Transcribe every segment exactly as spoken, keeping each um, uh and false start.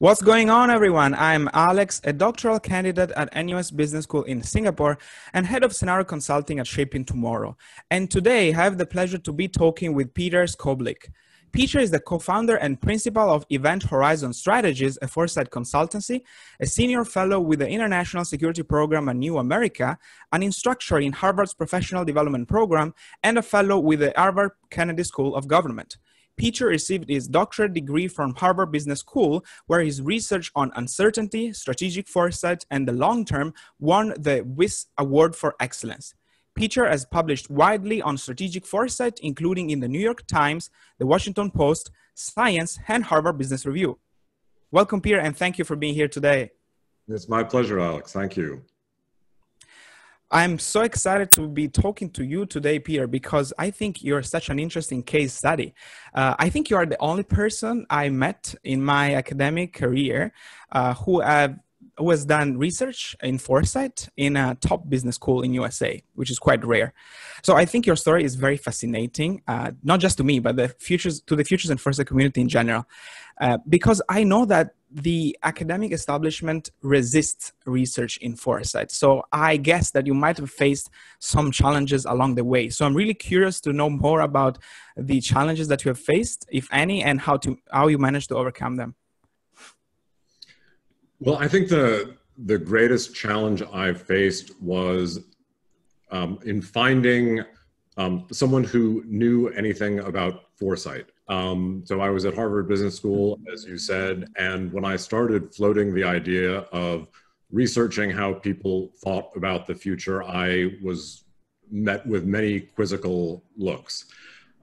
What's going on, everyone? I'm Alex, a doctoral candidate at N U S Business School in Singapore and head of scenario consulting at Shaping Tomorrow. And today I have the pleasure to be talking with Peter Scoblic. Peter is the co-founder and principal of Event Horizon Strategies, a foresight consultancy, a senior fellow with the International Security Program at New America, an instructor in Harvard's Professional Development Program, and a fellow with the Harvard Kennedy School of Government. Peter received his doctorate degree from Harvard Business School, where his research on uncertainty, strategic foresight, and the long term won the WISS Award for Excellence. Peter has published widely on strategic foresight, including in the New York Times, the Washington Post, Science, and Harvard Business Review. Welcome, Peter, and thank you for being here today. It's my pleasure, Alex. Thank you. I'm so excited to be talking to you today, Peter, because I think you're such an interesting case study. Uh, I think you are the only person I met in my academic career uh, who have who has done research in foresight in a top business school in U S A, which is quite rare. So I think your story is very fascinating, uh, not just to me, but the futures, to the futures and foresight community in general, uh, because I know that the academic establishment resists research in foresight. So I guess that you might have faced some challenges along the way. So I'm really curious to know more about the challenges that you have faced, if any, and how to how you managed to overcome them. Well, I think the, the greatest challenge I faced was um, in finding um, someone who knew anything about foresight. Um, so I was at Harvard Business School, as you said, and when I started floating the idea of researching how people thought about the future, I was met with many quizzical looks.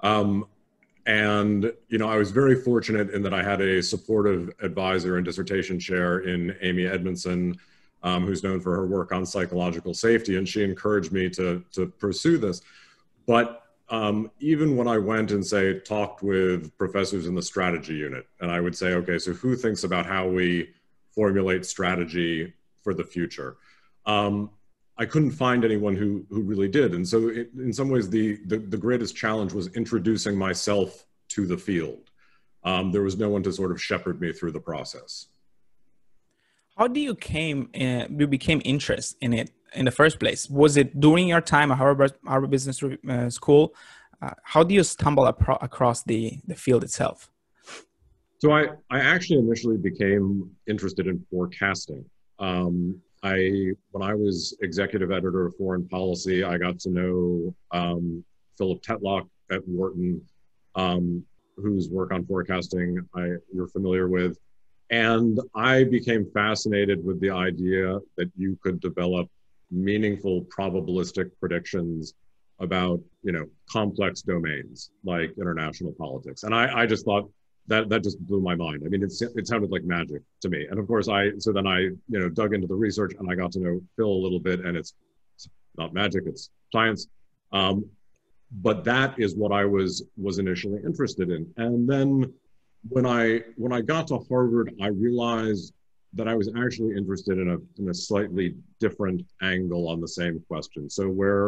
Um, And, you know, I was very fortunate in that I had a supportive advisor and dissertation chair in Amy Edmondson, um, who's known for her work on psychological safety, and she encouraged me to, to pursue this. But um, even when I went and, say, talked with professors in the strategy unit, and I would say, okay, so who thinks about how we formulate strategy for the future? Um, I couldn't find anyone who, who really did. And so it, in some ways, the, the, the greatest challenge was introducing myself to the field. Um, there was no one to sort of shepherd me through the process. How do you came, uh, you became interested in it in the first place? Was it during your time at Harvard, Harvard Business uh, School? Uh, how do you stumble apro- across the, the field itself? So I, I actually initially became interested in forecasting. Um, I, when I was executive editor of Foreign Policy, I got to know um, Philip Tetlock at Wharton, um, whose work on forecasting I, you're familiar with. And I became fascinated with the idea that you could develop meaningful probabilistic predictions about, you know, complex domains like international politics. And I, I just thought, That, that just blew my mind. I mean, it, it sounded like magic to me. And of course, I so then I you know dug into the research and I got to know Phil a little bit. And it's not magic; it's science. Um, but that is what I was was initially interested in. And then when I when I got to Harvard, I realized that I was actually interested in a in a slightly different angle on the same question. So where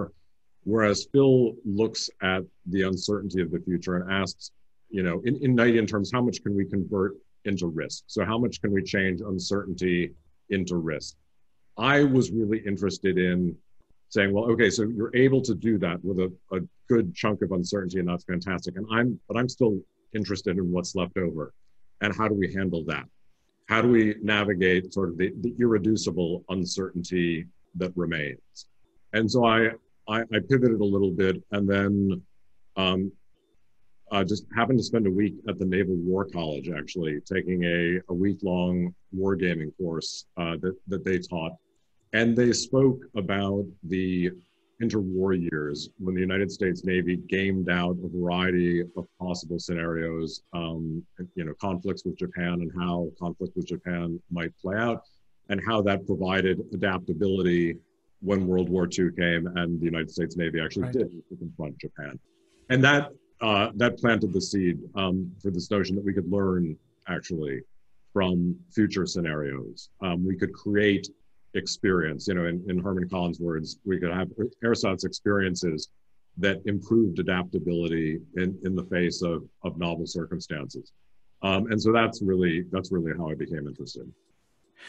whereas Phil looks at the uncertainty of the future and asks, you know, in, in Knightian terms, how much can we convert into risk? So how much can we change uncertainty into risk? I was really interested in saying, well, okay, so you're able to do that with a, a good chunk of uncertainty, and that's fantastic. And I'm, but I'm still interested in what's left over and how do we handle that? How do we navigate sort of the, the irreducible uncertainty that remains? And so I, I, I pivoted a little bit, and then, um, Uh, just happened to spend a week at the Naval War College, actually, taking a, a week-long wargaming course uh, that, that they taught. And they spoke about the interwar years when the United States Navy gamed out a variety of possible scenarios, um, you know, conflicts with Japan and how conflict with Japan might play out, and how that provided adaptability when World War Two came and the United States Navy actually right. did confront Japan. And that Uh, that planted the seed um, for this notion that we could learn, actually, from future scenarios. Um, we could create experience. You know, in, in Herman Kahn's words, we could have ersatz experiences that improved adaptability in, in the face of, of novel circumstances. Um, and so that's really, that's really how I became interested.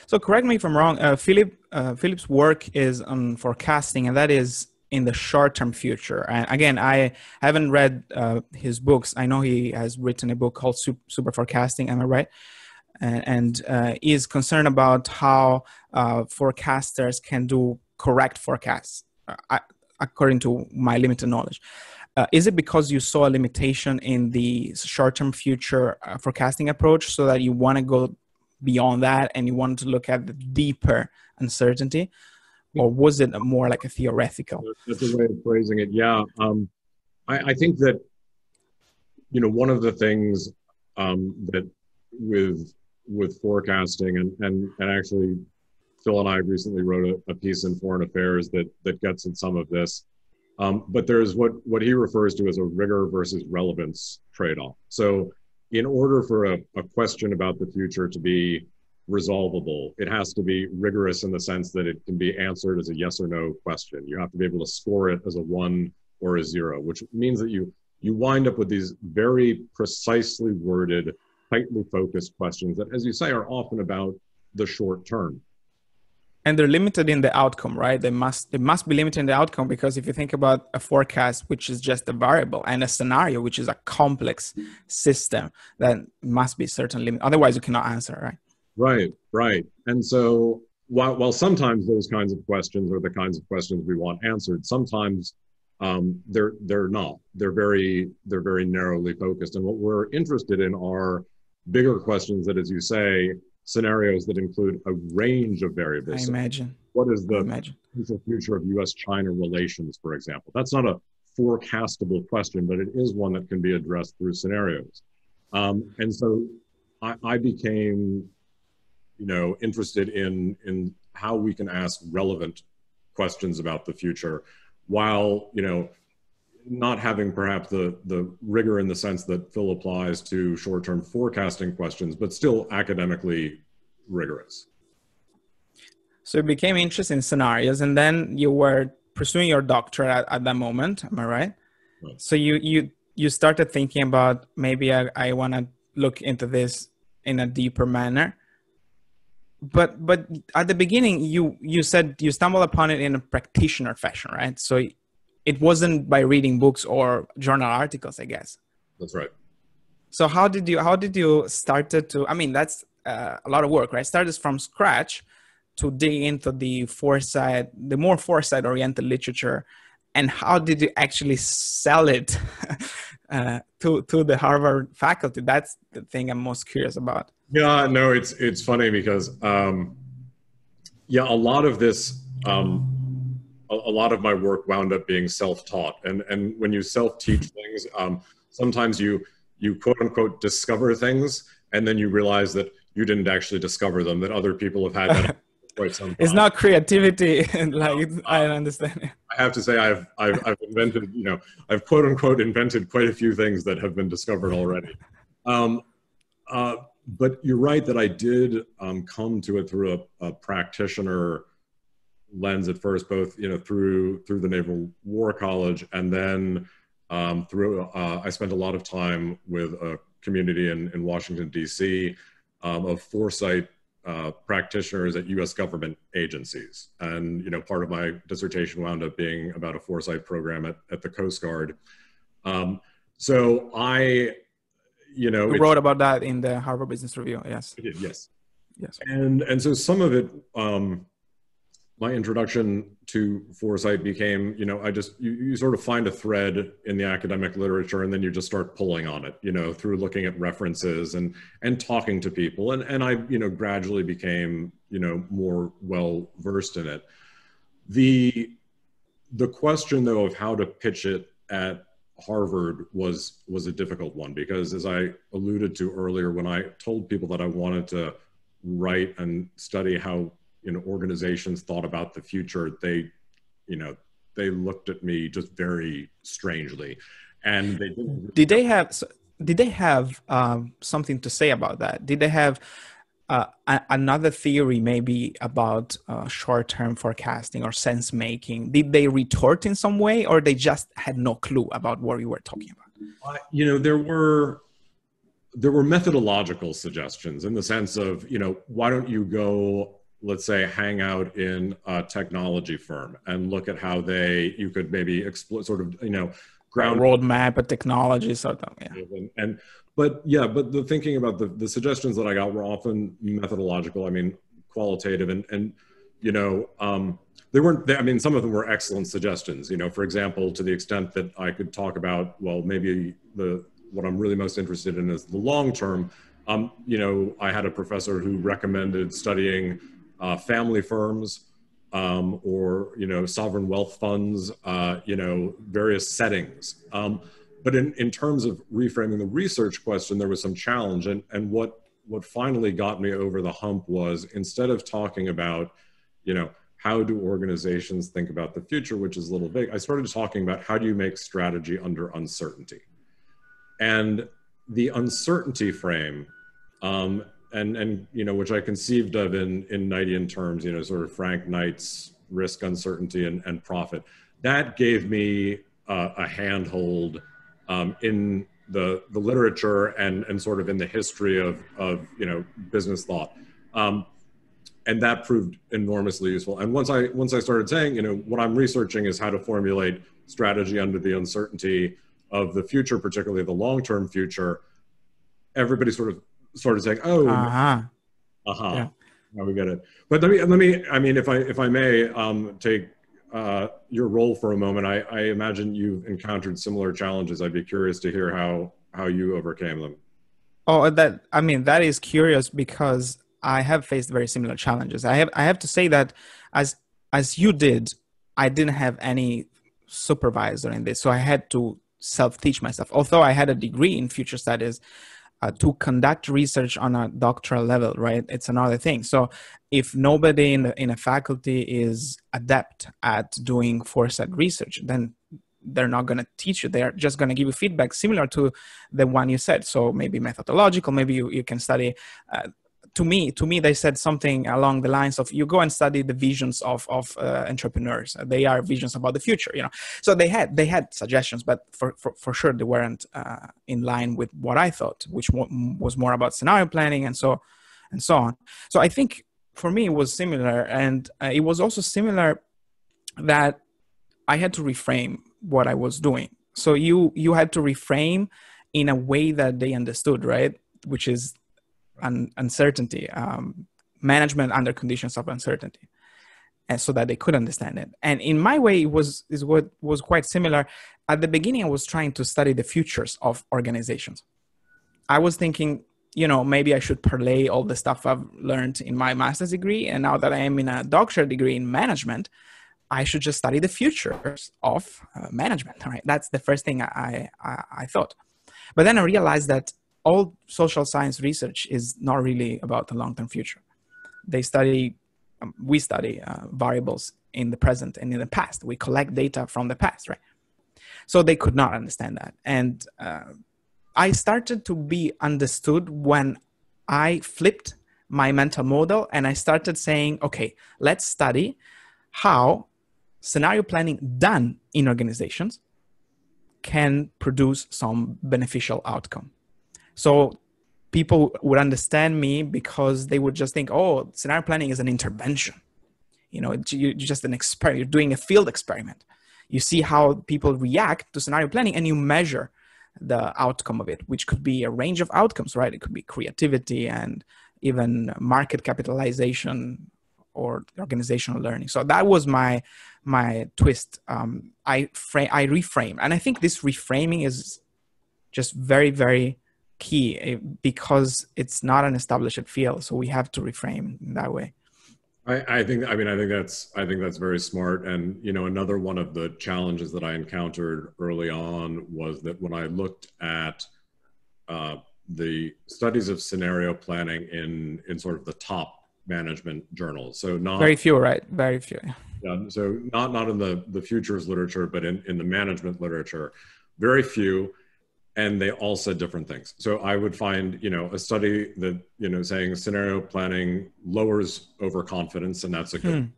So correct me if I'm wrong, uh, Philip, uh, Philip's work is on forecasting, and that is in the short-term future. And again, I haven't read uh, his books. I know he has written a book called Super Forecasting, am I right? And, and uh, is concerned about how uh, forecasters can do correct forecasts, uh, according to my limited knowledge. Uh, is it because you saw a limitation in the short-term future uh, forecasting approach, so that you want to go beyond that and you wanted to look at the deeper uncertainty? Or was it more like a theoretical? That's a way of phrasing it, yeah. Um, I, I think that, you know, one of the things um, that with with forecasting, and, and, and actually Phil and I recently wrote a, a piece in Foreign Affairs that, that gets at some of this, um, but there's what, what he refers to as a rigor versus relevance trade-off. So in order for a, a question about the future to be resolvable, it has to be rigorous in the sense that it can be answered as a yes or no question. You have to be able to score it as a one or a zero, which means that you you wind up with these very precisely worded, tightly focused questions that, as you say, are often about the short term. And they're limited in the outcome, right? They must, they must be limited in the outcome, because if you think about a forecast, which is just a variable, and a scenario, which is a complex system, that must be certain limit. Otherwise, you cannot answer, right? Right, right. And so while, while sometimes those kinds of questions are the kinds of questions we want answered, sometimes um, they're, they're not. They're very, they're very narrowly focused. And what we're interested in are bigger questions that, as you say, scenarios that include a range of variables. I imagine. What is the imagine. future of U S China relations, for example? That's not a forecastable question, but it is one that can be addressed through scenarios. Um, and so I, I became, you know, interested in, in how we can ask relevant questions about the future while, you know, not having perhaps the, the rigor in the sense that Phil applies to short-term forecasting questions, but still academically rigorous. So you became interested in scenarios, and then you were pursuing your doctorate at, at that moment, am I right? Right. So you, you, you started thinking about, maybe I, I want to look into this in a deeper manner. But but at the beginning, you, you said you stumbled upon it in a practitioner fashion, right? So it wasn't by reading books or journal articles, I guess. That's right. So how did you how did you started to, I mean, that's uh, a lot of work, right? Started from scratch to dig into the foresight, the more foresight oriented literature. And how did you actually sell it uh, to, to the Harvard faculty? That's the thing I'm most curious about. Yeah, no, it's it's funny because, um, yeah, a lot of this, um, a, a lot of my work wound up being self-taught. And, and when you self-teach things, um, sometimes you, you quote unquote discover things, and then you realize that you didn't actually discover them, that other people have had that quite some time. It's not creativity, like, um, I understand it. I have to say I've, I've, I've invented, you know, I've quote unquote invented quite a few things that have been discovered already. Um, uh, But you're right that I did um, come to it through a, a practitioner lens at first, both, you know, through through the Naval War College, and then um, through uh, I spent a lot of time with a community in, in Washington, D C um, of foresight uh, practitioners at U S government agencies. And, you know, part of my dissertation wound up being about a foresight program at, at the Coast Guard. Um, so I... You know, you wrote about that in the Harvard Business Review. Yes. Yes. Yes. And and so some of it, um, my introduction to foresight became, you know, I just you, you sort of find a thread in the academic literature, and then you just start pulling on it, you know, through looking at references and and talking to people, and and I you know gradually became you know more well versed in it. The the question though of how to pitch it at Harvard was was a difficult one, because as I alluded to earlier, when I told people that I wanted to write and study how, you know, organizations thought about the future, they, you know, they looked at me just very strangely, and they didn't. Did they have did they have um, something to say about that? Did they have uh, a another theory maybe about uh, short-term forecasting or sense making? Did they retort in some way, or they just had no clue about what we were talking about? Uh, you know, there were, there were methodological suggestions in the sense of, you know, why don't you go, let's say, hang out in a technology firm and look at how they, you could maybe explore sort of, you know, ground roadmap of technology sort of, yeah. And, and, but yeah, but the thinking about the, the suggestions that I got were often methodological, I mean, qualitative and, and you know, um, they weren't, they, I mean, some of them were excellent suggestions, you know, for example, to the extent that I could talk about, well, maybe the, what I'm really most interested in is the long term. Um, you know, I had a professor who recommended studying uh, family firms um, or, you know, sovereign wealth funds, uh, you know, various settings. Um, but in, in terms of reframing the research question, there was some challenge. And, and what, what finally got me over the hump was, instead of talking about, you know, how do organizations think about the future, which is a little vague, I started talking about how do you make strategy under uncertainty. And the uncertainty frame, um, and, and you know, which I conceived of in, in Knightian terms, you know, sort of Frank Knight's risk, uncertainty, and, and profit, that gave me uh, a handhold um, in the, the literature and, and sort of in the history of, of you know, business thought. Um, and that proved enormously useful. And once I, once I started saying, you know, what I'm researching is how to formulate strategy under the uncertainty of the future, particularly the long-term future, everybody sort of started saying, "Oh, uh-huh. uh-huh. Yeah. Now we get it." But let me, let me. I mean, if I, if I may, um, take uh, your role for a moment. I, I imagine you've encountered similar challenges. I'd be curious to hear how how you overcame them. Oh, that I mean, that is curious because I have faced very similar challenges. I have, I have to say that as as you did, I didn't have any supervisor in this, so I had to self-teach myself. Although I had a degree in future studies, uh, to conduct research on a doctoral level, right? It's another thing. So if nobody in, the, in a faculty is adept at doing foresight research, then they're not going to teach you. They're just going to give you feedback similar to the one you said. So maybe methodological, maybe you, you can study. Uh, to me, to me, they said something along the lines of, you go and study the visions of, of uh, entrepreneurs. They are visions about the future, you know. So they had, they had suggestions, but for, for, for sure, they weren't uh, in line with what I thought, which was more about scenario planning and so, and so on. So I think for me, it was similar. And uh, it was also similar that I had to reframe what I was doing. So you, you had to reframe in a way that they understood, right? Which is Un uncertainty, um, management under conditions of uncertainty, and so that they could understand it. And in my way, it was is what was quite similar. At the beginning, I was trying to study the futures of organizations. I was thinking, you know, maybe I should parlay all the stuff I've learned in my master's degree, and now that I am in a doctorate degree in management, I should just study the futures of uh, management. All right, that's the first thing I, I I thought, but then I realized that all social science research is not really about the long-term future. They study, um, we study uh, variables in the present and in the past. We collect data from the past, right? So they could not understand that. And uh, I started to be understood when I flipped my mental model and I started saying, okay, let's study how scenario planning done in organizations can produce some beneficial outcome. So people would understand me because they would just think, oh, scenario planning is an intervention. You know, you're just an experiment. You're doing a field experiment. You see how people react to scenario planning and you measure the outcome of it, which could be a range of outcomes, right? It could be creativity and even market capitalization or organizational learning. So that was my, my twist. Um, I, I reframe. And I think this reframing is just very, very key because it's not an established field, so we have to reframe in that way. I, I think. I mean, I think that's. I think that's very smart. And you know, another one of the challenges that I encountered early on was that when I looked at uh, the studies of scenario planning in in sort of the top management journals, so not very few, right? Very few. Yeah. So not not in the the futures literature, but in in the management literature, very few. And they all said different things. So I would find, you know, a study that, you know, saying scenario planning lowers overconfidence, and that's a good, hmm.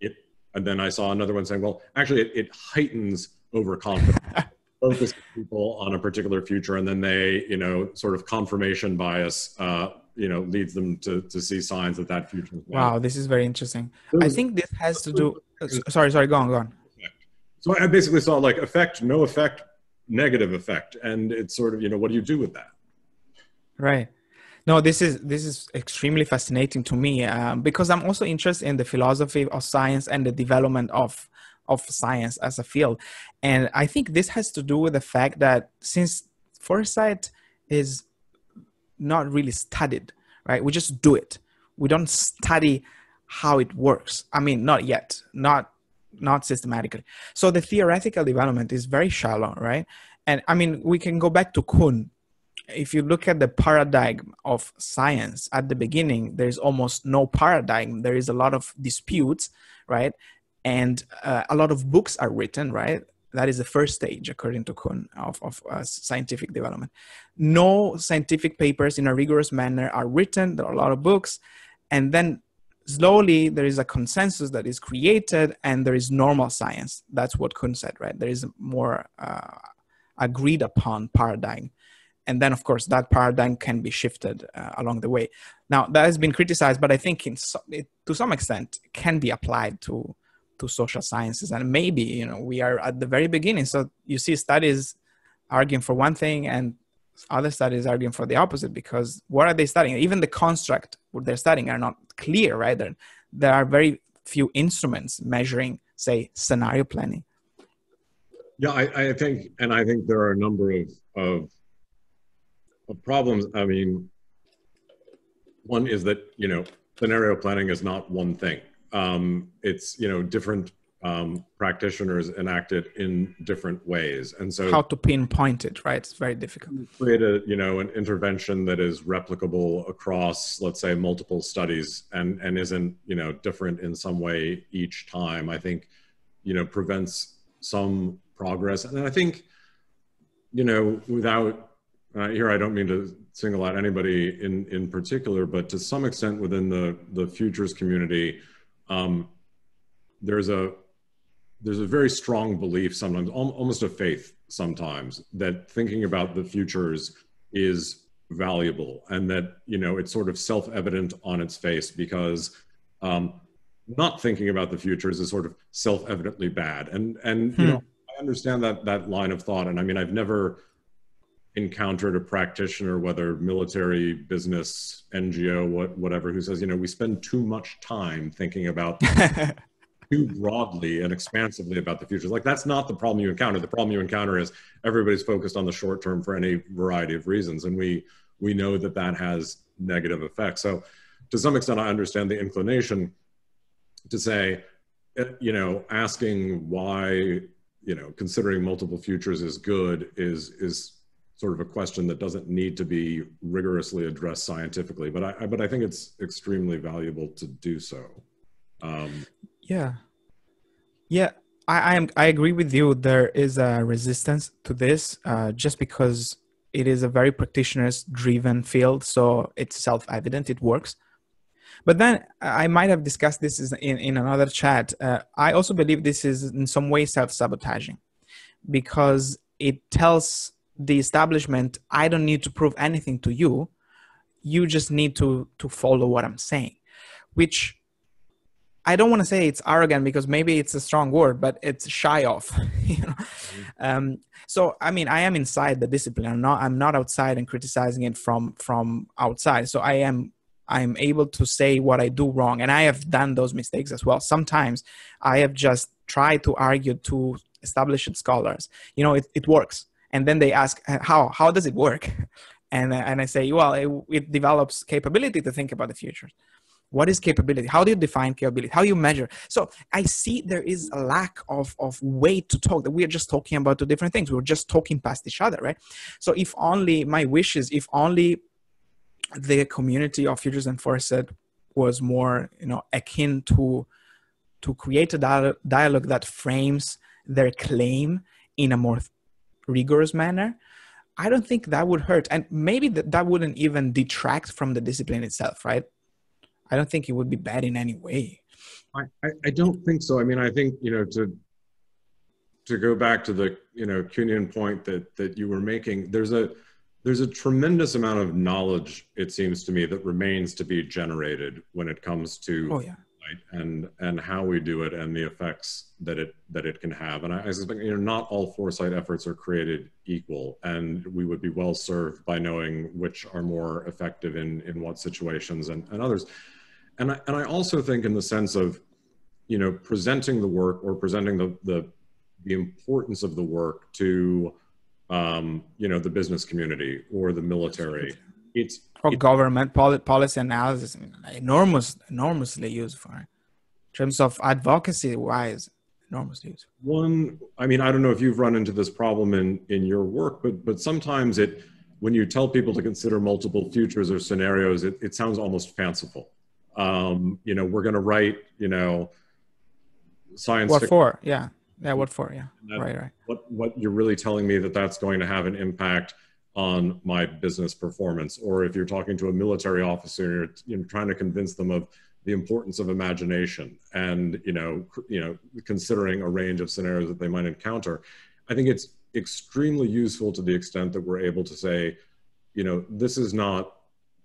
it, and then I saw another one saying, well, actually it, it heightens overconfidence. focus people on a particular future, and then they, you know, sort of confirmation bias, uh, you know, leads them to, to see signs that that future is bad. Wow, this is very interesting. So I think this has to do, sorry, sorry, go on, go on. So I basically saw like effect, no effect, negative effect. And it's sort of, you know, what do you do with that? Right. No, this is this is extremely fascinating to me, uh, because I'm also interested in the philosophy of science and the development of of science as a field. And I think this has to do with the fact that since foresight is not really studied, right? We just do it. We don't study how it works. I mean, not yet, not not systematically. So the theoretical development is very shallow, right? And I mean, we can go back to Kuhn. If you look at the paradigm of science at the beginning, there's almost no paradigm. There is a lot of disputes, right? And uh, a lot of books are written, right? That is the first stage, according to Kuhn, of, of uh, scientific development. No scientific papers in a rigorous manner are written. There are a lot of books. And then slowly there is a consensus that is created, and there is normal science. That's what Kuhn said, right? There is more uh, agreed upon paradigm. And then, of course, that paradigm can be shifted uh, along the way. Now, that has been criticized, but I think in so, it, to some extent can be applied to, to social sciences. And maybe, you know, we are at the very beginning. So you see studies arguing for one thing and other studies arguing for the opposite, because what are they studying? Even the construct what they're studying are not clear, right? They're, there are very few instruments measuring, say, scenario planning. Yeah, I, I think, and I think there are a number of, of Well, problems. I mean, one is that, you know, scenario planning is not one thing. Um, it's, you know, different um, practitioners enact it in different ways. And so how to pinpoint it, right? It's very difficult. Create a, you know, an intervention that is replicable across, let's say, multiple studies and, and isn't, you know, different in some way each time, I think, you know, prevents some progress. And I think, you know, without, Uh, here, I don't mean to single out anybody in, in particular, but to some extent within the, the futures community, um, there's a there's a very strong belief sometimes, al almost a faith sometimes, that thinking about the futures is valuable, and that, you know, it's sort of self-evident on its face, because um, not thinking about the futures is sort of self-evidently bad. And, and hmm. you know, I understand that, that line of thought. And I mean, I've never encountered a practitioner, whether military, business, N G O, what, whatever, who says, you know, we spend too much time thinking about too broadly and expansively about the future. Like, that's not the problem you encounter. The problem you encounter is everybody's focused on the short term for any variety of reasons. And we, we know that that has negative effects. So to some extent, I understand the inclination to say, you know, asking why, you know, considering multiple futures is good is, is, sort of a question that doesn't need to be rigorously addressed scientifically, but I, I but I think it's extremely valuable to do so. Um, yeah, yeah, I, I am. I agree with you. There is a resistance to this, uh, just because it is a very practitioners-driven field, so it's self-evident. It works. But then I might have discussed this in in another chat. Uh, I also believe this is in some way self-sabotaging, because it tells the establishment, I don't need to prove anything to you. You just need to, to follow what I'm saying, which I don't want to say it's arrogant, because maybe it's a strong word, but it's shy of, you know? Um, so, I mean, I am inside the discipline. I'm not, I'm not outside and criticizing it from, from outside. So I am, I'm able to say what I do wrong. And I have done those mistakes as well. Sometimes I have just tried to argue to established scholars, you know, it, it works. And then they ask, how, how does it work? And, and I say, well, it, it develops capability to think about the future. What is capability? How do you define capability? How do you measure? So I see there is a lack of, of way to talk, that we are just talking about two different things. We're just talking past each other, right? So if only, my wish is, if only the community of futures and foresight was more, you know, akin to, to create a dialogue, dialogue that frames their claim in a more rigorous manner, I don't think that would hurt. And maybe that, that wouldn't even detract from the discipline itself, right? I don't think it would be bad in any way. I, I, I don't think so. I mean, I think, you know, to to go back to the you know Kuhnian point that that you were making, there's a there's a tremendous amount of knowledge, it seems to me, that remains to be generated when it comes to oh, yeah. right, and and how we do it and the effects that it that it can have. And I, I suspect you know not all foresight efforts are created equal, and we would be well served by knowing which are more effective in in what situations and, and others. And I and I also think, in the sense of you know presenting the work or presenting the the the importance of the work to, um, you know, the business community or the military. It's or it, government poli policy analysis, enormous, enormously useful. In terms of advocacy wise, enormously useful. One, I mean, I don't know if you've run into this problem in, in your work, but, but sometimes it, when you tell people to consider multiple futures or scenarios, it, it sounds almost fanciful. Um, you know, we're going to write, you know, science. What for? Yeah. Yeah, what for? Yeah, that, right, right. What, what you're really telling me that that's going to have an impact on my business performance, or if you're talking to a military officer and you're you know, trying to convince them of the importance of imagination and you know, you know, considering a range of scenarios that they might encounter, I think it's extremely useful to the extent that we're able to say, you know, this is not,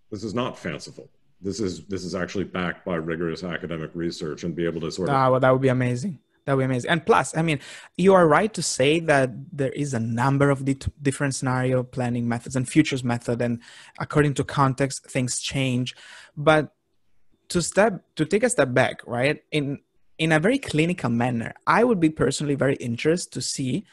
this is not fanciful. This is this is actually backed by rigorous academic research, and be able to sort of. Ah, well, that would be amazing. That would be amazing. And plus, I mean, you are right to say that there is a number of different scenario planning methods and futures method. And according to context, things change. But to step, to take a step back, right, in, in a very clinical manner, I would be personally very interested to see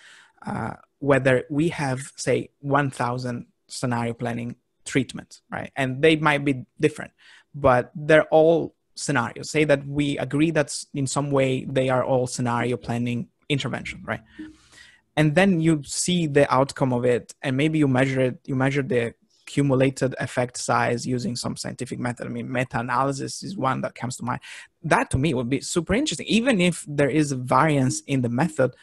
uh, whether we have, say, one thousand scenario planning treatments, right? And they might be different, but they're all scenarios. Say that we agree that in some way they are all scenario planning intervention, right? And then you see the outcome of it, and maybe you measure it, you measure the cumulated effect size using some scientific method. I mean, meta-analysis is one that comes to mind. That to me would be super interesting, even if there is a variance in the method,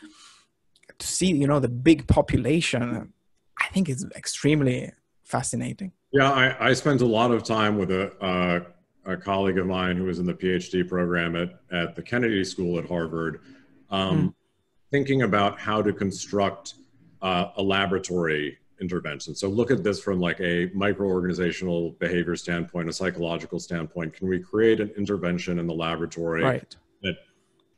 to see, you know, the big population. I think it's extremely fascinating. Yeah, I, I spent a lot of time with a, uh, a colleague of mine who was in the PhD program at, at the Kennedy School at Harvard, um, mm. thinking about how to construct uh, a laboratory intervention. So look at this from like a micro-organizational behavior standpoint, a psychological standpoint. Can we create an intervention in the laboratory right. that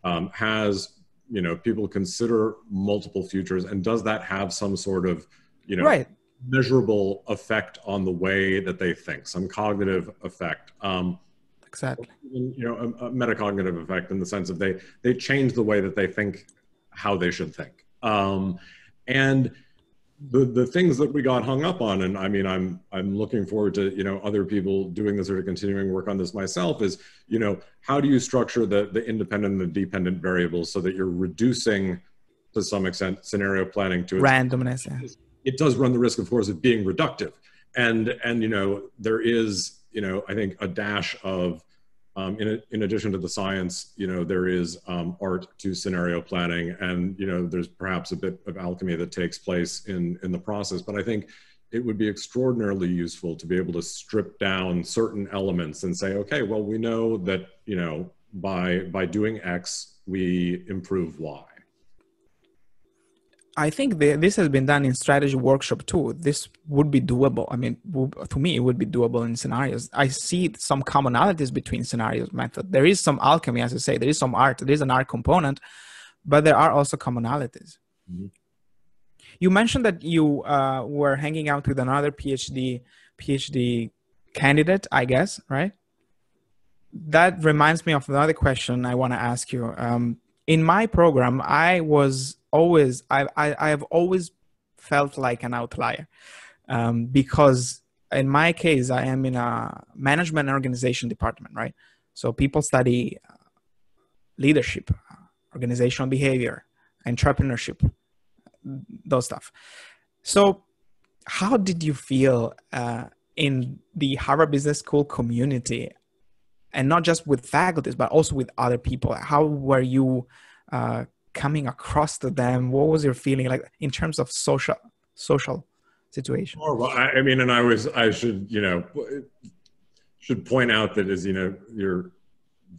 um, has, you know, people consider multiple futures, and does that have some sort of, you know, right. measurable effect on the way that they think, some cognitive effect. Um, exactly. You know, a, a metacognitive effect in the sense of they, they change the way that they think, how they should think. Um, and the, the things that we got hung up on, and I mean, I'm, I'm looking forward to, you know, other people doing this or continuing work on this myself is, you know, how do you structure the, the independent and the dependent variables so that you're reducing, to some extent, scenario planning to randomness. Yeah. It does run the risk, of course, of being reductive. And, and you know, there is, you know, I think a dash of, um, in, a, in addition to the science, you know, there is um, art to scenario planning. And, you know, there's perhaps a bit of alchemy that takes place in, in the process. But I think it would be extraordinarily useful to be able to strip down certain elements and say, okay, well, we know that, you know, by, by doing X, we improve Y. I think the, this has been done in strategy workshop too. This would be doable. I mean, to me, it would be doable in scenarios. I see some commonalities between scenarios method. There is some alchemy, as I say, there is some art, there is an art component, but there are also commonalities. Mm-hmm. You mentioned that you uh, were hanging out with another P H D, P H D candidate, I guess, right? That reminds me of another question I want to ask you. Um, in my program, I was always, I, I, I've always felt like an outlier um, because in my case, I am in a management and organization department, right? So people study uh, leadership, uh, organizational behavior, entrepreneurship, those stuff. So how did you feel uh, in the Harvard Business School community, and not just with faculties, but also with other people? How were you uh, coming across to them? What was your feeling like in terms of social social situation? Oh, well, I, I mean, and I was I should you know should point out that, as you know, your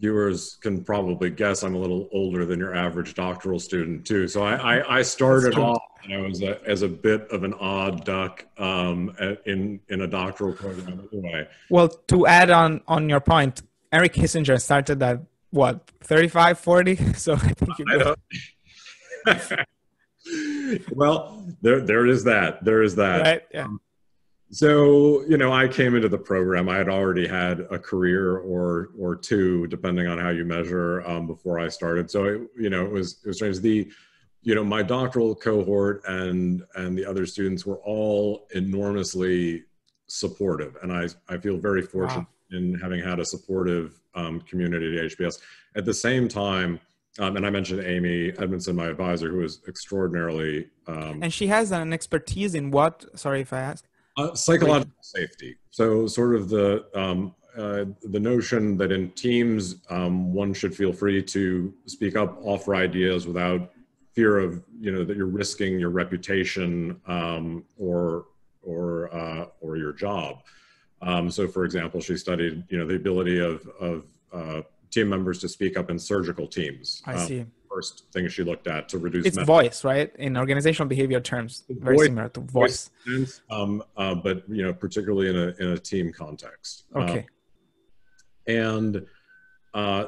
viewers can probably guess I'm a little older than your average doctoral student too. So I, I, I started off and I was a, as a bit of an odd duck um, in, in a doctoral program anyway. Well, to add on, on your point, Eric Kissinger started at what, thirty-five, forty? So I think you're good. Well, there, there is that. There is that. Right? Yeah. Um, So, you know, I came into the program, I had already had a career or or two, depending on how you measure, um, before I started. So, it, you know, it was, it was strange. The, you know, my doctoral cohort and and the other students were all enormously supportive. And I, I feel very fortunate wow. in having had a supportive um, community at H B S. At the same time, Um, and I mentioned Amy Edmondson, my advisor, who is extraordinarily... Um, and she has an expertise in what? Sorry if I ask. Uh, psychological safety. So sort of the, um, uh, the notion that in teams, um, one should feel free to speak up, offer ideas without fear of, you know, that you're risking your reputation um, or, or, uh, or your job. Um, so, for example, she studied, you know, the ability of, of uh, team members to speak up in surgical teams. I see. Um, first thing she looked at to reduce... It's method. voice, right? In organizational behavior terms, very voice, similar to voice. voice um, uh, but, you know, particularly in a, in a team context. Okay. Um, and uh,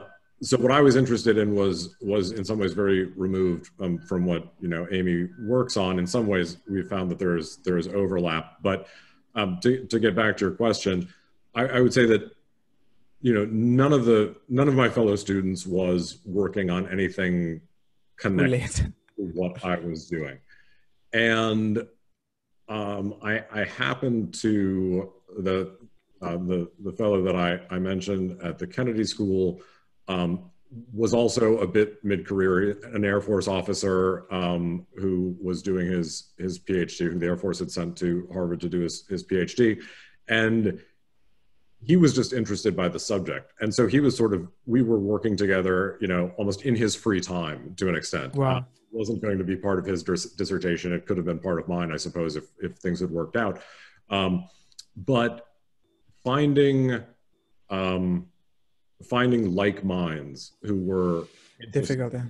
so what I was interested in was, was in some ways very removed um, from what, you know, Amy works on. In some ways, we found that there is, there is overlap. But um, to, to get back to your question, I, I would say that you know, none of the, none of my fellow students was working on anything connected to what I was doing. And um, I, I happened to, the, uh, the, the fellow that I, I mentioned at the Kennedy School um, was also a bit mid-career, an Air Force officer um, who was doing his, his PhD, who the Air Force had sent to Harvard to do his, his PhD. And he was just interested by the subject. And so he was sort of, we were working together, you know, almost in his free time to an extent. Wow. Uh, it wasn't going to be part of his dis dissertation. It could have been part of mine, I suppose, if, if things had worked out. Um, but finding, um, finding like minds who were difficult yeah.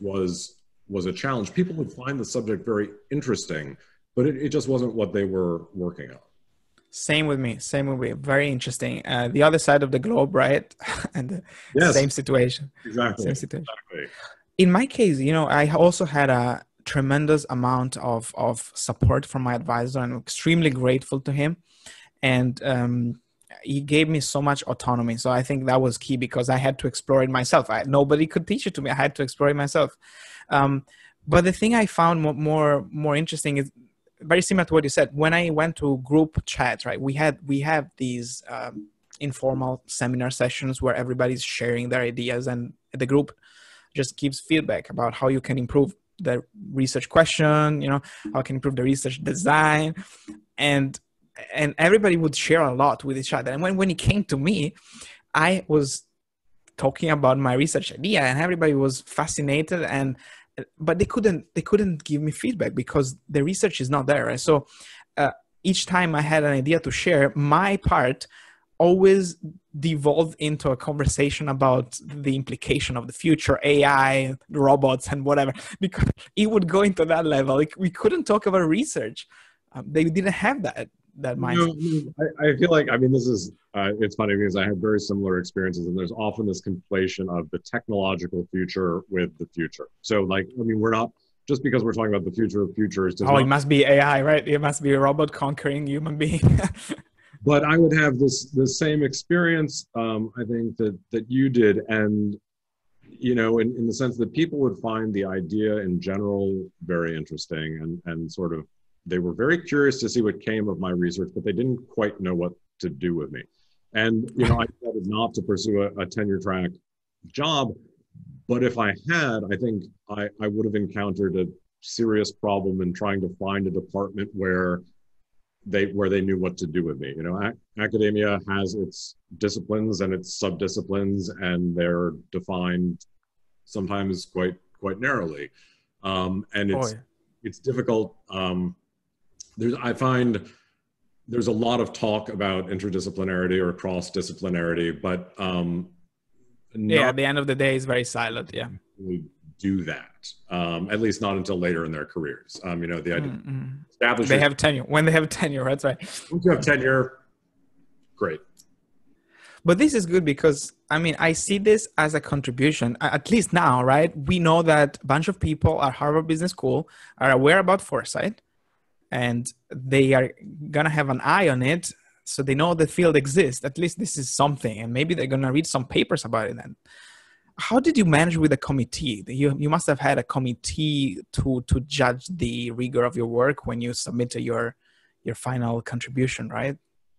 was, was a challenge. People would find the subject very interesting, but it, it just wasn't what they were working on. Same with me. Same with me. Very interesting. Uh, the other side of the globe, right? And the yes, same situation. Exactly. Same situation. Exactly. In my case, you know, I also had a tremendous amount of, of support from my advisor, and I'm extremely grateful to him. And um, he gave me so much autonomy. So I think that was key because I had to explore it myself. I, nobody could teach it to me. I had to explore it myself. Um, but the thing I found more, more, more interesting is very similar to what you said. When I went to group chats, right, we had we have these um, informal seminar sessions where everybody's sharing their ideas, and the group just gives feedback about how you can improve the research question, you know, how can improve the research design, and and everybody would share a lot with each other. And when when it came to me, I was talking about my research idea, and everybody was fascinated and. But they couldn't, they couldn't give me feedback because the research is not there. Right? So uh, each time I had an idea to share, my part always devolved into a conversation about the implication of the future, A I, robots, and whatever, because it would go into that level. Like, we couldn't talk about research. Um, they didn't have that, that mindset. You know, I, I feel like, I mean, this is, uh, it's funny because I had very similar experiences, and there's often this conflation of the technological future with the future. So like, I mean, we're not, just because we're talking about the future of futures. Oh, not, it must be A I, right? It must be a robot conquering human being. But I would have this, the same experience, um, I think that, that you did. And, you know, in, in the sense that people would find the idea in general very interesting, and, and sort of, they were very curious to see what came of my research, but they didn't quite know what to do with me. And, you know, I decided not to pursue a, a tenure track job, but if I had, I think I, I would have encountered a serious problem in trying to find a department where they, where they knew what to do with me. You know, academia has its disciplines and its sub-disciplines, and they're defined sometimes quite, quite narrowly. Um, and it's, oh, yeah. it's difficult. Um, There's, I find there's a lot of talk about interdisciplinarity or cross-disciplinarity, but um, Not, yeah, at the end of the day, it's very silent. Yeah, we do that um, at least not until later in their careers. Um, you know, the idea mm-hmm. establish they have tenure when they have tenure. That's right. Once you have tenure, great. But this is good because, I mean, I see this as a contribution, at least now, right? We know that a bunch of people at Harvard Business School are aware about foresight and they are going to have an eye on it. So they know the field exists. At least this is something. And maybe they're going to read some papers about it then. How did you manage with a committee? You, you must have had a committee to, to judge the rigor of your work when you submitted your, your final contribution, right?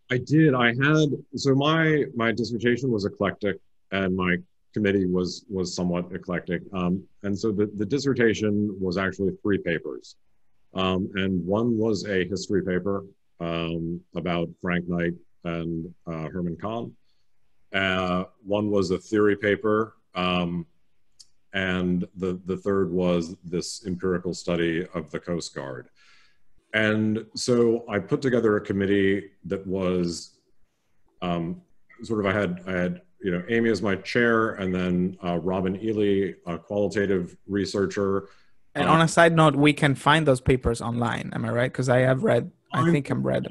I did. I had, so my, my dissertation was eclectic and my committee was, was somewhat eclectic. Um, and so the, the dissertation was actually three papers. Um, and one was a history paper um, about Frank Knight and uh, Herman Kahn. Uh, one was a theory paper. Um, and the, the third was this empirical study of the Coast Guard. And so I put together a committee that was um, sort of, I had, I had, you know, Amy as my chair, and then uh, Robin Ely, a qualitative researcher. And uh, on a side note, we can find those papers online. Am I right? Because I have read, I think I'm read.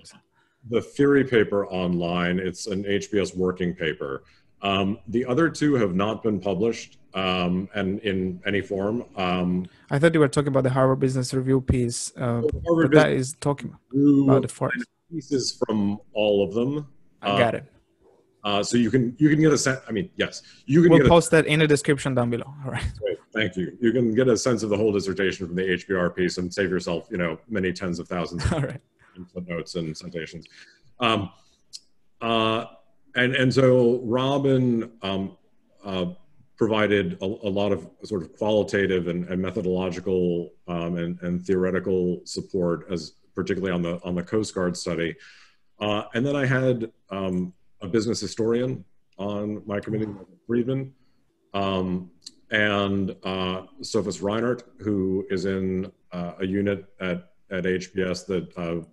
The theory paper online, it's an H B S working paper. Um, the other two have not been published um, and in any form. Um, I thought you were talking about the Harvard Business Review piece. Uh, so Harvard Business that is talking about the forest. Pieces from all of them. I uh, got it. Uh, so you can you can get a sense. I mean, yes, you can. We'll get post a, that in the description down below. All right. Great, thank you. You can get a sense of the whole dissertation from the H B R piece and save yourself, you know, many tens of thousands of all right. footnotes and citations. Um, uh, And, and so Robin um, uh, provided a, a lot of sort of qualitative and, and methodological um, and, and theoretical support, as particularly on the on the Coast Guard study. Uh, and then I had um, a business historian on my committee, Friedman, um, and uh, Sophus Reinert, who is in uh, a unit at, at H B S that uh,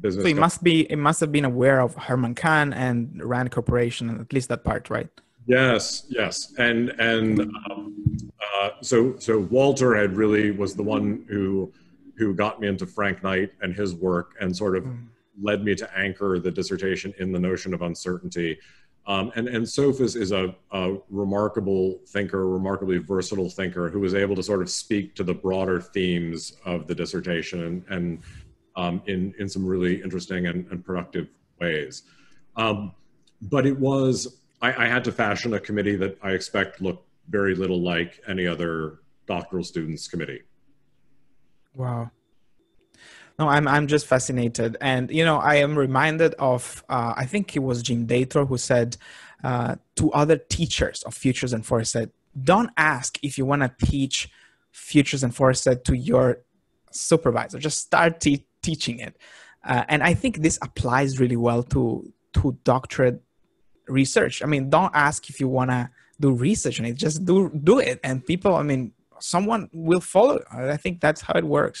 Business so it must be it must have been aware of Herman Kahn and Rand Corporation, at least that part, right? Yes, yes, and and um, uh, so so Walter had really was the one who who got me into Frank Knight and his work, and sort of mm. led me to anchor the dissertation in the notion of uncertainty. Um, and and Sophus is a, a remarkable thinker, remarkably versatile thinker, who was able to sort of speak to the broader themes of the dissertation and. and Um, in, in some really interesting and, and productive ways. Um, but it was, I, I had to fashion a committee that I expect looked very little like any other doctoral students' committee. Wow. No, I'm, I'm just fascinated. And, you know, I am reminded of, uh, I think it was Jim Dator who said uh, to other teachers of Futures and Foresight, don't ask if you want to teach Futures and Foresight to your supervisor, just start te- teaching it. Uh, and I think this applies really well to, to doctorate research. I mean, don't ask if you want to do research on it, just do, do it. And people, I mean, someone will follow. I think that's how it works.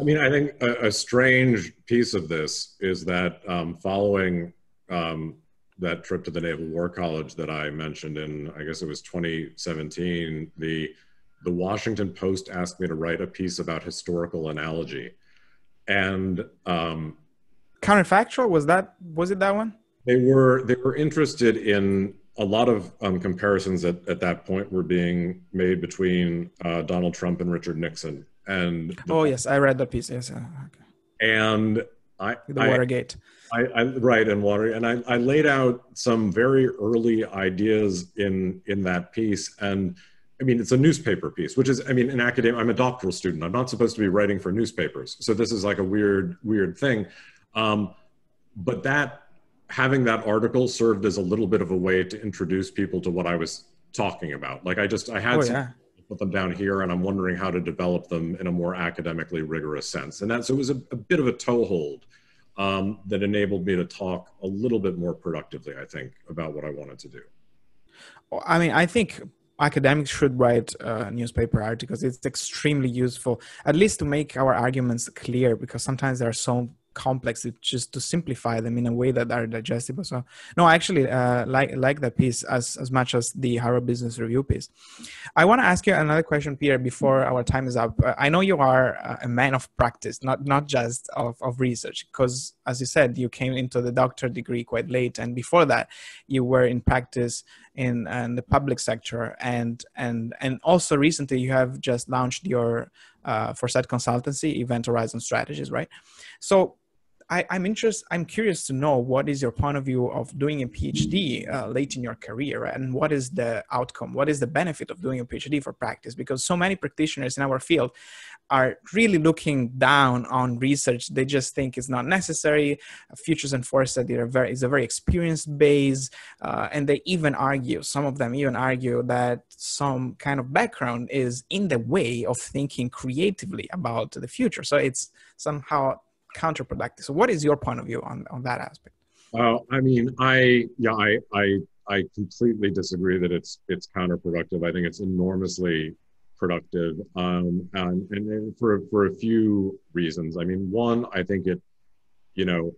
I mean, I think a, a strange piece of this is that um, following um, that trip to the Naval War College that I mentioned in, I guess it was twenty seventeen, the The Washington Post asked me to write a piece about historical analogy, and um, counterfactual was that was it that one? They were they were interested in a lot of um, comparisons that at that point were being made between uh, Donald Trump and Richard Nixon. And the, oh yes, I read that piece. Yes, uh, okay. And I the Watergate. I, I right and water and I, I laid out some very early ideas in in that piece and. I mean, it's a newspaper piece, which is, I mean, an academic, I'm a doctoral student. I'm not supposed to be writing for newspapers. So this is like a weird, weird thing. Um, but that, having that article served as a little bit of a way to introduce people to what I was talking about. Like I just, I had oh, some, yeah. put them down here and I'm wondering how to develop them in a more academically rigorous sense. And that, so it was a, a bit of a toehold um, that enabled me to talk a little bit more productively, I think, about what I wanted to do. I mean, I think academics should write uh, newspaper articles. It's extremely useful, at least to make our arguments clear, because sometimes they are so complex. It's just to simplify them in a way that are digestible. So no, I actually uh, like like that piece as, as much as the Harvard Business Review piece. I want to ask you another question, Peter, before our time is up. I know you are a man of practice, not not just of, of research, because as you said, you came into the doctorate degree quite late. And before that, you were in practice in, in the public sector. And, and, and also recently, you have just launched your uh, Forsett consultancy, Event Horizon Strategies, right? So I, I'm interested, I'm curious to know what is your point of view of doing a PhD uh, late in your career, and what is the outcome? What is the benefit of doing a PhD for practice? Because so many practitioners in our field are really looking down on research. They just think it's not necessary. Futures and Forsett is a very experienced base. Uh, and they even argue, some of them even argue that some kind of background is in the way of thinking creatively about the future. So it's somehow counterproductive. So what is your point of view on, on that aspect? Uh, I mean, I, yeah, I, I, I completely disagree that it's, it's counterproductive. I think it's enormously productive, um, and, and for, for a few reasons. I mean, one, I think it, you know,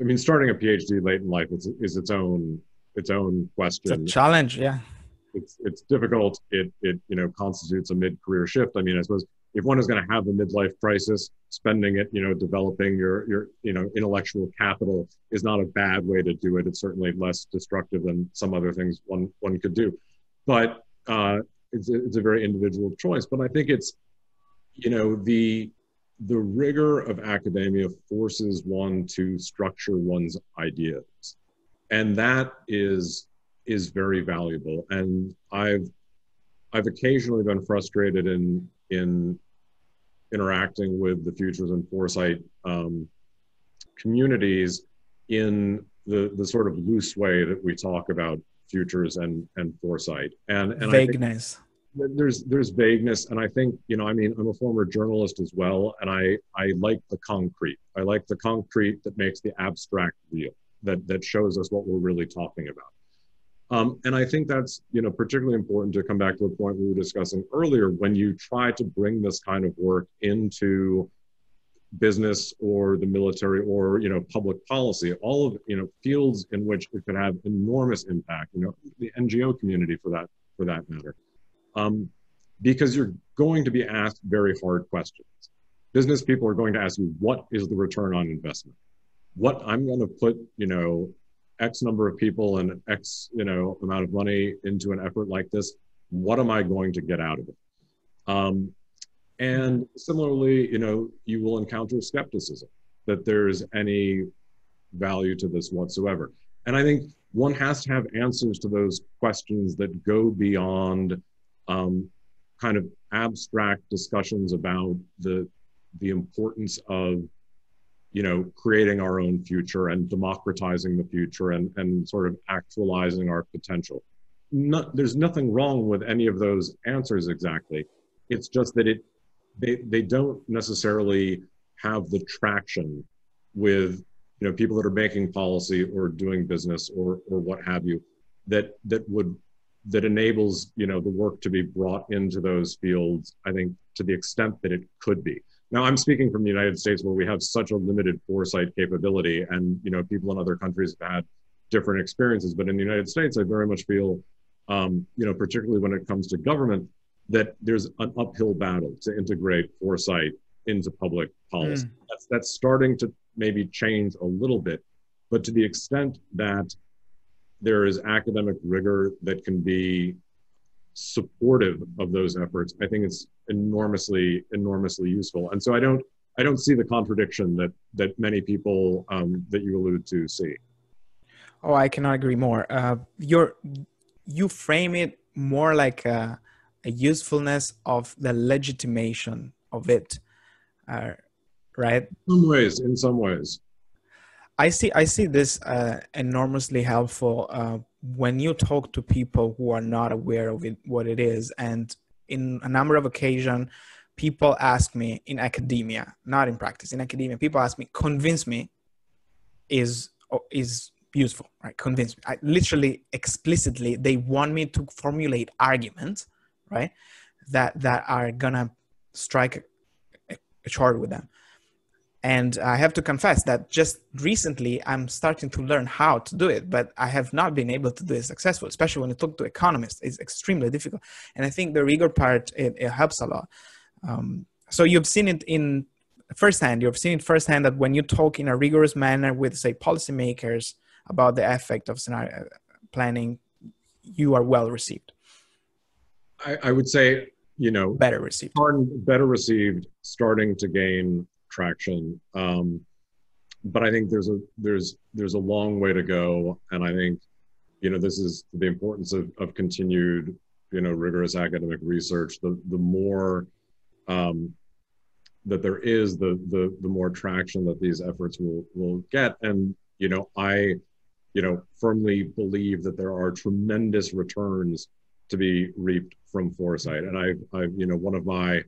I mean, starting a PhD late in life is, is its own, its own question. It's a challenge. Yeah. It's, it's difficult. It, it, you know, constitutes a mid-career shift. I mean, I suppose, if one is going to have a midlife crisis, spending it, you know, developing your, your, you know, intellectual capital is not a bad way to do it. It's certainly less destructive than some other things one, one could do. But uh, it's, it's a very individual choice. But I think it's, you know, the, the rigor of academia forces one to structure one's ideas. And that is, is very valuable. And I've, I've occasionally been frustrated in, in interacting with the Futures and Forsett um, communities in the, the sort of loose way that we talk about Futures and, and Forsett. And, and vagueness. I think there's, there's vagueness. And I think, you know, I mean, I'm a former journalist as well. And I, I like the concrete. I like the concrete that makes the abstract real, that, that shows us what we're really talking about. Um, and I think that's, you know, particularly important to come back to the point we were discussing earlier, when you try to bring this kind of work into business or the military or, you know, public policy, all of, you know, fields in which it could have enormous impact, you know, the N G O community for that, for that matter, um, because you're going to be asked very hard questions. Business people are going to ask you, what is the return on investment? What I'm going to put, you know, X number of people and X, you know, amount of money into an effort like this, what am I going to get out of it? Um, and similarly, you know, you will encounter skepticism that there's any value to this whatsoever. And I think one has to have answers to those questions that go beyond um, kind of abstract discussions about the, the importance of, you know, creating our own future and democratizing the future and, and sort of actualizing our potential. No, there's nothing wrong with any of those answers exactly. It's just that it, they, they don't necessarily have the traction with, you know, people that are making policy or doing business or, or what have you, that, that would, that enables, you know, the work to be brought into those fields, I think, to the extent that it could be. Now, I'm speaking from the United States, where we have such a limited Forsett capability, and, you know, people in other countries have had different experiences. But in the United States, I very much feel, um, you know, particularly when it comes to government, that there's an uphill battle to integrate Forsett into public policy. Mm. That's, that's starting to maybe change a little bit, but to the extent that there is academic rigor that can be supportive of those efforts, I think it's enormously, enormously useful. And so I don't, I don't see the contradiction that, that many people um, that you allude to see. Oh, I cannot agree more. Uh, you're, you frame it more like a, a usefulness of the legitimation of it, uh, right? In some ways, in some ways. I see, I see this uh, enormously helpful uh, when you talk to people who are not aware of it, what it is. And in a number of occasions, people ask me in academia, not in practice, in academia, people ask me, convince me is, is useful, right? Convince me. I, literally, explicitly, they want me to formulate arguments, right? That, that are gonna strike a, a chord with them. And I have to confess that just recently, I'm starting to learn how to do it, but I have not been able to do it successfully, especially when you talk to economists. It's extremely difficult. And I think the rigor part, it, it helps a lot. Um, so you've seen it in firsthand, you've seen it firsthand that when you talk in a rigorous manner with, say, policymakers about the effect of scenario planning, you are well received. I, I would say, you know, better received, better received, starting to gain traction, um, but I think there's a there's there's a long way to go, and I think, you know, this is the importance of, of continued, you know, rigorous academic research. The the more um, that there is, the the the more traction that these efforts will will get, and you know, I, you know, firmly believe that there are tremendous returns to be reaped from foresight, and I've I've you know, one of my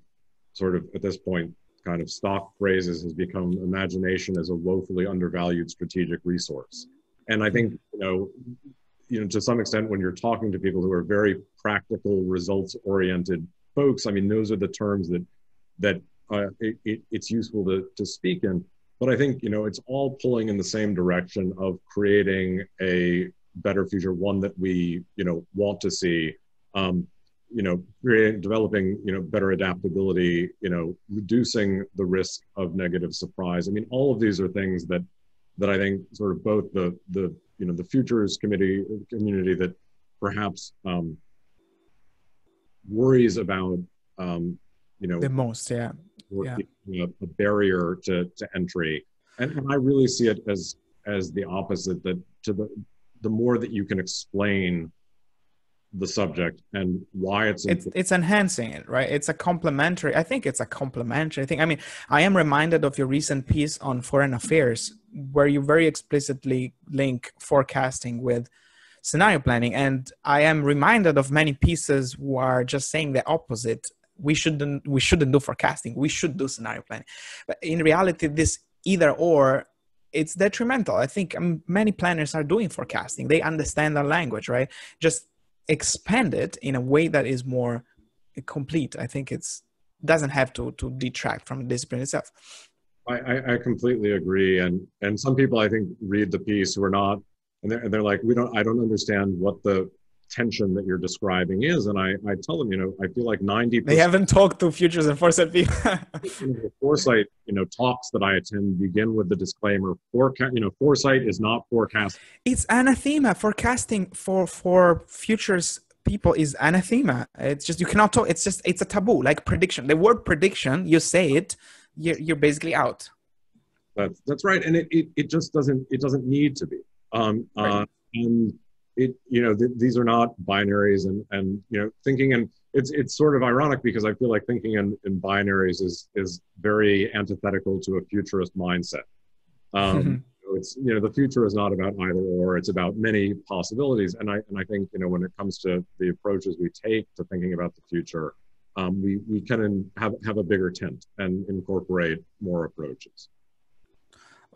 sort of at this point kind of stock phrases has become imagination as a woefully undervalued strategic resource. And I think, you know, you know, to some extent, when you're talking to people who are very practical, results-oriented folks, I mean, those are the terms that that uh, it, it, it's useful to, to speak in. But I think, you know, it's all pulling in the same direction of creating a better future, one that we, you know, want to see. Um, you know, creating, developing, you know, better adaptability, you know, reducing the risk of negative surprise. I mean, all of these are things that, that I think sort of both the, the, you know, the Futures Committee community that perhaps um, worries about, um, you know, the most, yeah, yeah. A, a barrier to, to entry. And, and I really see it as, as the opposite, that to the, the more that you can explain the subject and why it's it's, it's enhancing it, right? It's a complementary, I think it's a complementary thing. I mean, I am reminded of your recent piece on foreign affairs, where you very explicitly link forecasting with scenario planning. And I am reminded of many pieces who are just saying the opposite. We shouldn't, we shouldn't do forecasting. We should do scenario planning. But in reality, this either or, it's detrimental. I think many planners are doing forecasting. They understand our language, right? Just expand it in a way that is more complete. I think it's doesn't have to to detract from the discipline itself. I, I completely agree, and and some people I think read the piece who are not, and they're, they're like, we don't I don't understand what the tension that you're describing is, and I I tell them, you know, I feel like ninety. They haven't talked to futures and foresight people. The foresight, you know, talks that I attend begin with the disclaimer: forecast, you know, foresight is not forecast. It's anathema. Forecasting for for futures people is anathema. It's just you cannot talk. It's just it's a taboo, like prediction. The word prediction, you say it, you're, you're basically out. That's that's right, and it, it it just doesn't it doesn't need to be. Um, right. uh, and. It, you know, th these are not binaries, and, and, you know, thinking in, it's, it's sort of ironic because I feel like thinking in, in binaries is, is very antithetical to a futurist mindset. Um, mm-hmm. So it's, you know, the future is not about either or, it's about many possibilities. And I, and I think, you know, when it comes to the approaches we take to thinking about the future, um, we, we can have, have a bigger tent and incorporate more approaches.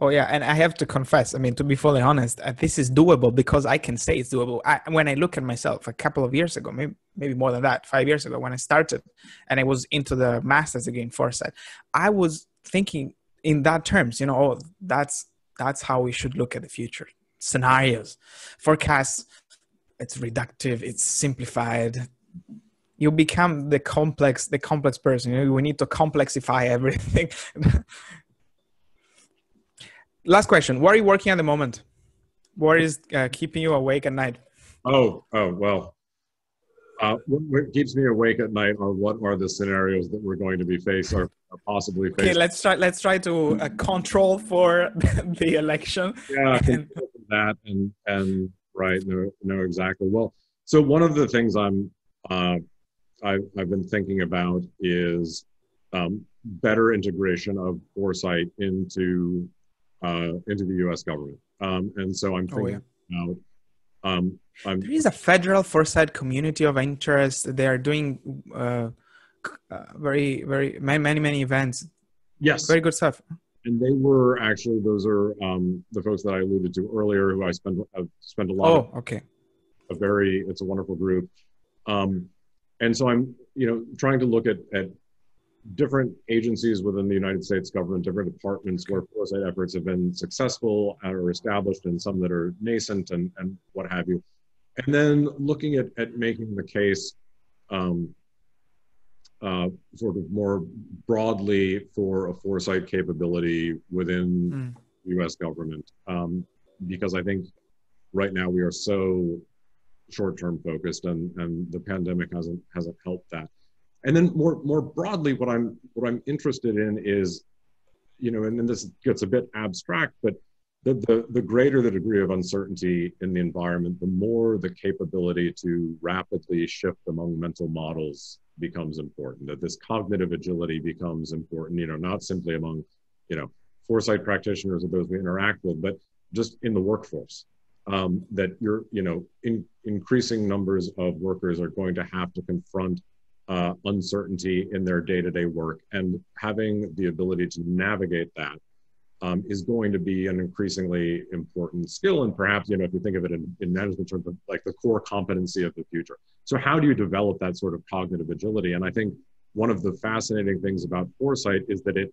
Oh yeah, and I have to confess, I mean, to be fully honest, uh, this is doable because I can say it's doable. I, when I look at myself a couple of years ago, maybe, maybe more than that, five years ago when I started and I was into the master's again, foresight, I was thinking in that terms, you know, oh, that's, that's how we should look at the future. Scenarios, forecasts, it's reductive, it's simplified. You become the complex, the complex person. You know, we need to complexify everything. Last question. What are you working at the moment? What is uh, keeping you awake at night? Oh, oh well. Uh, what keeps me awake at night are what are the scenarios that we're going to be faced or possibly faced. Okay, let's try. Let's try to uh, control for the election. Yeah, and that and and right. No, no, exactly. Well, so one of the things I'm uh, I've, I've been thinking about is um, better integration of foresight into Uh, into the U S government. Um, and so I'm thinking oh, yeah. about... Um, I'm there is a federal foresight community of interest. They are doing uh, uh, very, very, many, many, many events. Yes. Very good stuff. And they were actually, those are um, the folks that I alluded to earlier who I spend, I've spent a lot oh, of... Oh, okay. A very, it's a wonderful group. Um, and so I'm, you know, trying to look at, at different agencies within the United States government, different departments where foresight efforts have been successful or established, and some that are nascent and, and what have you. And then looking at, at making the case um, uh, sort of more broadly for a foresight capability within mm. U S government. Um, because I think right now we are so short-term focused, and, and the pandemic hasn't, hasn't helped that. And then more, more broadly, what I'm, what I'm interested in is, you know, and then this gets a bit abstract, but the, the, the greater the degree of uncertainty in the environment, the more the capability to rapidly shift among mental models becomes important, that this cognitive agility becomes important, you know, not simply among, you know, foresight practitioners or those we interact with, but just in the workforce. Um, that you're, you know, in, increasing numbers of workers are going to have to confront uh, uncertainty in their day-to-day work, and having the ability to navigate that um, is going to be an increasingly important skill. And perhaps, you know, if you think of it in, in management terms, like the core competency of the future. So how do you develop that sort of cognitive agility? And I think one of the fascinating things about foresight is that it,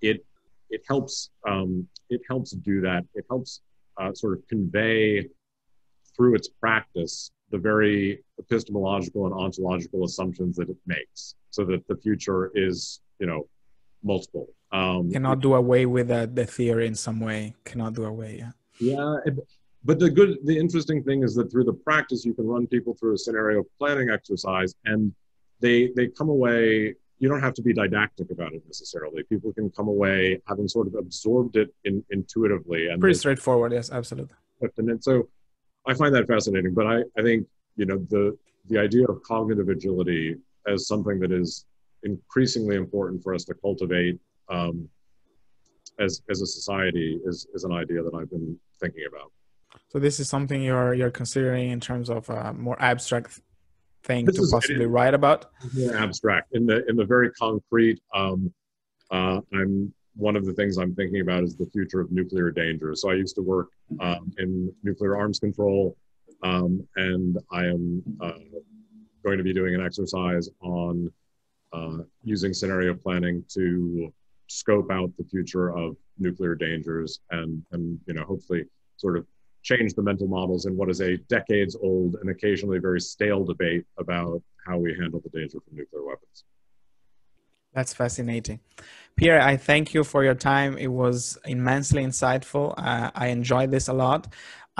it, it helps, um, it helps do that. It helps Uh, sort of convey through its practice the very epistemological and ontological assumptions that it makes, so that the future is, you know, multiple. Um, cannot do away with uh, the theory in some way. Cannot do away. Yeah. Yeah. It, but the good, the interesting thing is that through the practice, you can run people through a scenario planning exercise, and they they come away. You don't have to be didactic about it necessarily. People can come away having sort of absorbed it in, intuitively. And pretty straightforward, yes, absolutely. And then, so I find that fascinating. But I, I think, you know, the, the idea of cognitive agility as something that is increasingly important for us to cultivate um, as, as a society is, is an idea that I've been thinking about. So this is something you're, you're considering in terms of uh, more abstract thing this to is, possibly it, write about? Yeah, abstract. In the in the very concrete, um, uh, I'm one of the things I'm thinking about is the future of nuclear danger. So I used to work um, in nuclear arms control, um, and I am uh, going to be doing an exercise on uh, using scenario planning to scope out the future of nuclear dangers, and and you know, hopefully sort of change the mental models in what is a decades-old and occasionally very stale debate about how we handle the danger from nuclear weapons. That's fascinating. Pierre, I thank you for your time. It was immensely insightful. Uh, I enjoyed this a lot.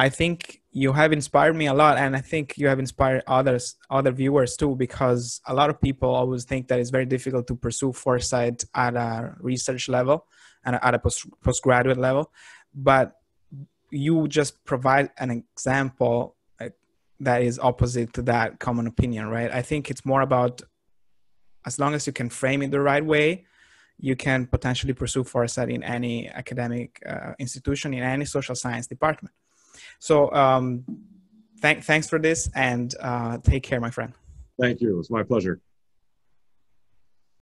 I think you have inspired me a lot, and I think you have inspired others, other viewers too, because a lot of people always think that it's very difficult to pursue foresight at a research level and at a post postgraduate level. But you just provide an example that is opposite to that common opinion, right? I think it's more about, as long as you can frame it the right way, you can potentially pursue foresight in any academic uh, institution, in any social science department. So um, th- thanks for this, and uh, take care, my friend. Thank you. It was my pleasure.